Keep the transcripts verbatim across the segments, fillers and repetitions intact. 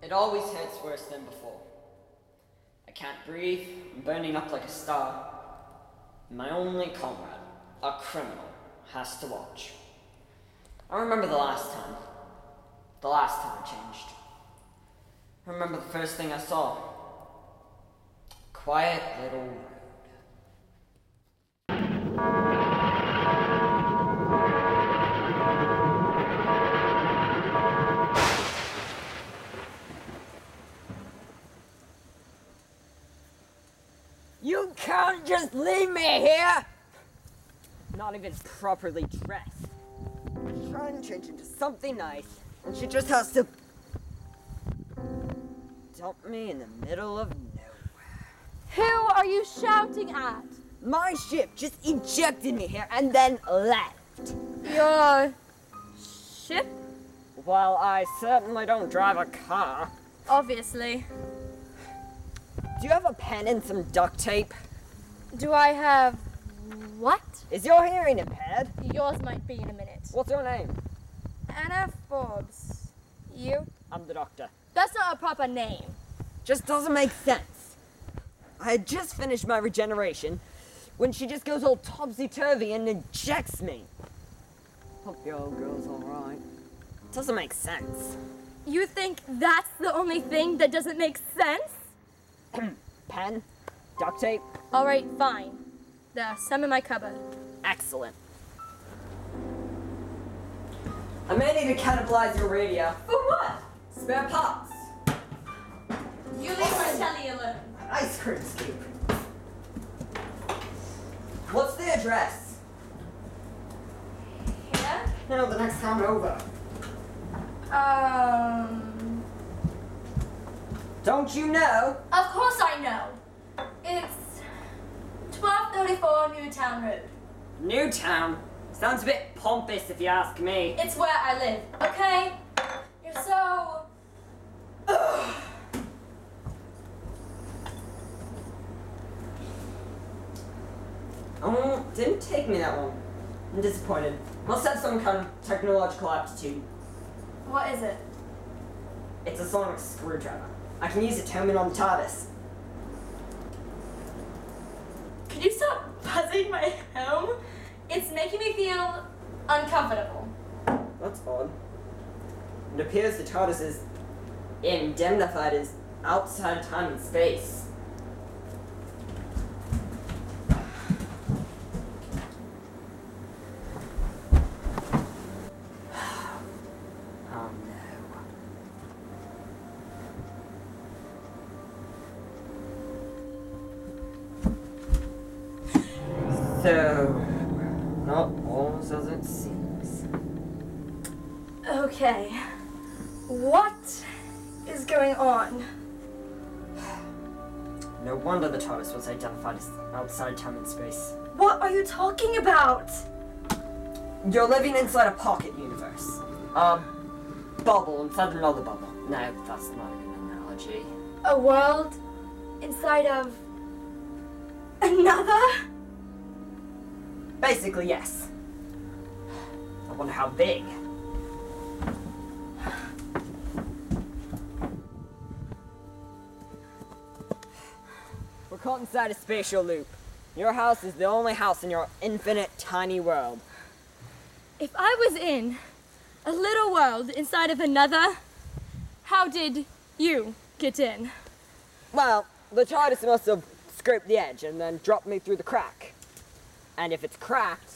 It always hurts worse than before. I can't breathe, I'm burning up like a star. My only comrade, a criminal, has to watch. I remember the last time. The last time I changed. I remember the first thing I saw. A quiet little room. You can't just leave me here! Not even properly dressed. I'm trying to change into something nice, and she just has to dump me in the middle of nowhere. Who are you shouting at? My ship just ejected me here and then left. Your ship? Well, I certainly don't drive a car. Obviously. Do you have a pen and some duct tape? Do I have what? Is your hearing impaired? Yours might be in a minute. What's your name? Anna Forbes. You? I'm the doctor. That's not a proper name. Just doesn't make sense. I had just finished my regeneration when she just goes all topsy-turvy and ejects me. Hope your old girl's all right. Doesn't make sense. You think that's the only thing that doesn't make sense? Pen? Duct tape? Alright, fine. There are some in my cupboard. Excellent. I may need to cannibalize your radio. For what? Spare parts. You leave my telly alone. An ice cream scoop. What's the address? Here? No, the next town over. Um... Don't you know? Of course I know. It's twelve thirty-four Newtown Road. Newtown? Sounds a bit pompous if you ask me. It's where I live, okay? You're so... Ugh. Oh, didn't take me that long. I'm disappointed. Must have some kind of technological aptitude. What is it? It's a sonic screwdriver. I can use a terminal on the TARDIS. Could you stop buzzing my home? It's making me feel uncomfortable. That's odd. It appears the TARDIS is indemnified as outside of time and space. So, not almost as it seems. Okay, what is going on? No wonder the TARDIS was identified as outside time and space. What are you talking about? You're living inside a pocket universe. A bubble inside another bubble. No, that's not a good analogy. A world inside of another? Basically, yes. I wonder how big. We're caught inside a spatial loop. Your house is the only house in your infinite, tiny world. If I was in a little world inside of another, how did you get in? Well, the TARDIS must have scraped the edge and then dropped me through the crack. And if it's cracked...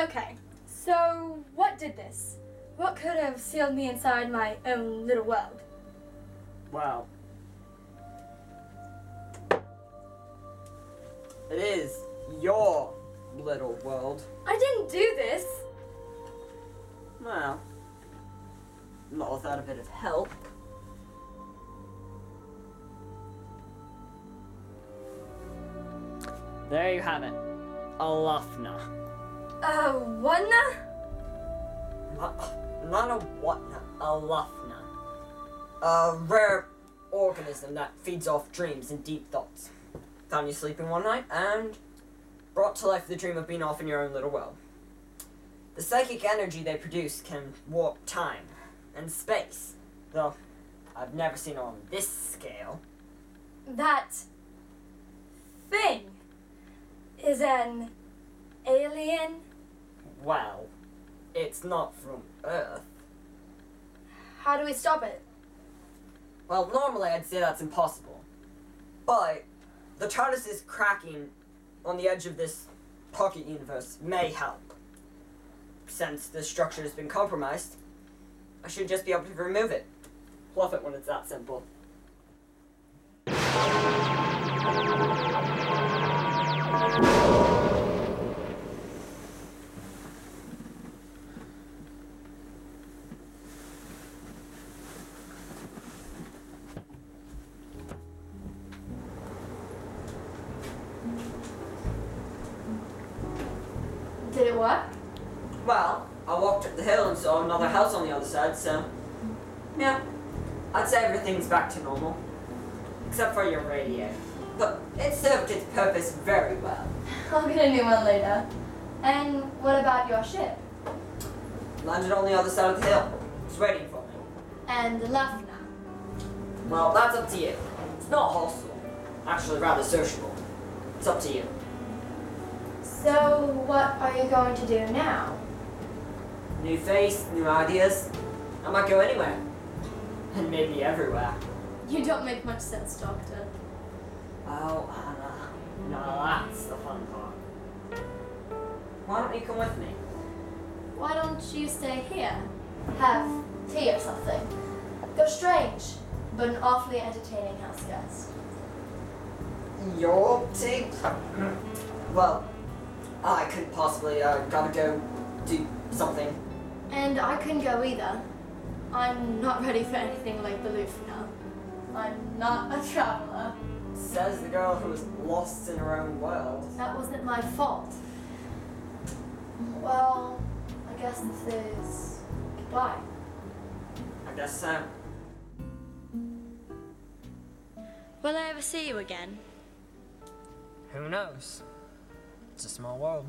Okay, so what did this? What could have sealed me inside my own little world? Well... It is your little world. I didn't do this. Well, not without a bit of help. There you have it. Alafna. Uh, whatna? Not a whatna, Alafna. A rare organism that feeds off dreams and deep thoughts. Found you sleeping one night and brought to life the dream of being off in your own little world. The psychic energy they produce can warp time and space, though I've never seen it on this scale. That thing is an alien? Well, it's not from Earth. How do we stop it? Well, normally I'd say that's impossible, but the TARDIS's cracking on the edge of this pocket universe may help. Since the structure has been compromised, I should just be able to remove it. Fluff it when it's that simple. Did it work? Well, I walked up the hill and saw another house on the other side, so yeah, I'd say everything's back to normal, except for your radio. But it served its purpose very well. I'll get a new one later. And what about your ship? Landed on the other side of the hill. It's waiting for me. And left now? Well, that's up to you. It's not hostile. Actually, rather sociable. It's up to you. So, what are you going to do now? New face, new ideas. I might go anywhere. And maybe everywhere. You don't make much sense, Doctor. Oh, Anna. Now that's the fun part. Why don't you come with me? Why don't you stay here? Have tea or something. You're strange, but an awfully entertaining house guest. Your tea? Well, I couldn't possibly. I uh, gotta go do something. And I couldn't go either. I'm not ready for anything like Balouf now. I'm not a traveler. Says the girl who was lost in her own world. That wasn't my fault. Well, I guess this is goodbye. I guess so. Will I ever see you again? Who knows? It's a small world.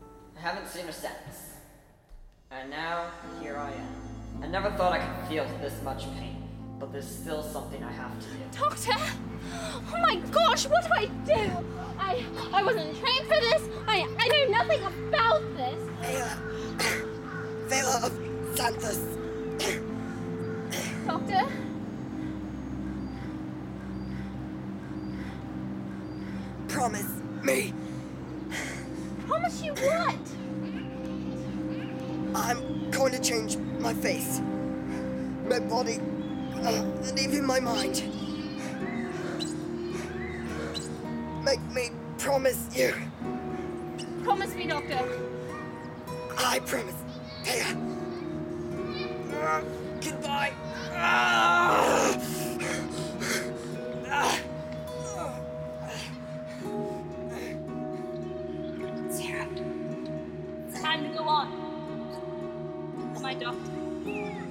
I haven't seen her since. And now, here I am. I never thought I could feel this much pain, but there's still something I have to do. Doctor! Oh my gosh, what do I do? I I wasn't trained for this. I, I know nothing about this. Vela of Santos. Doctor? Promise me. Promise you what? I'm going to change my face, my body, uh, and even my mind. Make me promise you. Promise me, Doctor. I promise. Here. Uh, goodbye. Uh, uh, Time to go on. My doctor.